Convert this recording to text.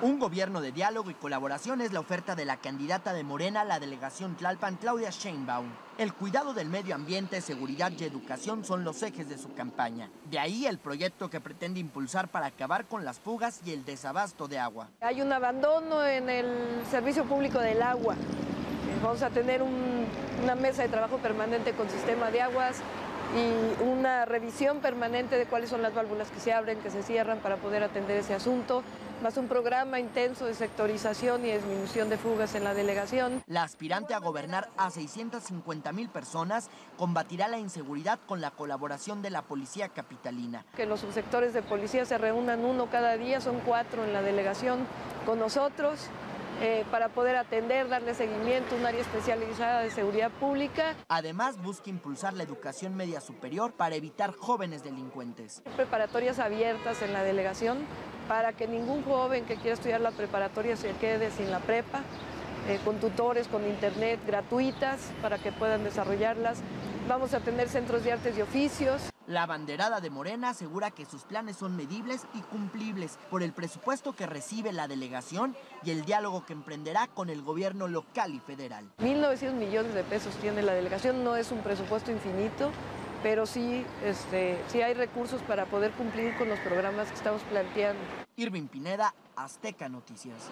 Un gobierno de diálogo y colaboración es la oferta de la candidata de Morena a la delegación Tlalpan, Claudia Sheinbaum. El cuidado del medio ambiente, seguridad y educación son los ejes de su campaña. De ahí el proyecto que pretende impulsar para acabar con las fugas y el desabasto de agua. Hay un abandono en el servicio público del agua. Vamos a tener una mesa de trabajo permanente con sistema de aguas y una revisión permanente de cuáles son las válvulas que se abren, que se cierran para poder atender ese asunto, más un programa intenso de sectorización y disminución de fugas en la delegación. La aspirante a gobernar a 650,000 personas combatirá la inseguridad con la colaboración de la policía capitalina. Que los subsectores de policía se reúnan uno cada día, son 4 en la delegación con nosotros. Para poder atender, darle seguimiento, un área especializada de seguridad pública. Además, busca impulsar la educación media superior para evitar jóvenes delincuentes. Preparatorias abiertas en la delegación para que ningún joven que quiera estudiar la preparatoria se quede sin la prepa, con tutores, con internet, gratuitas para que puedan desarrollarlas. Vamos a tener centros de artes y oficios. La abanderada de Morena asegura que sus planes son medibles y cumplibles por el presupuesto que recibe la delegación y el diálogo que emprenderá con el gobierno local y federal. 1.900 millones de pesos tiene la delegación, no es un presupuesto infinito, pero sí, sí hay recursos para poder cumplir con los programas que estamos planteando. Irving Pineda, Azteca Noticias.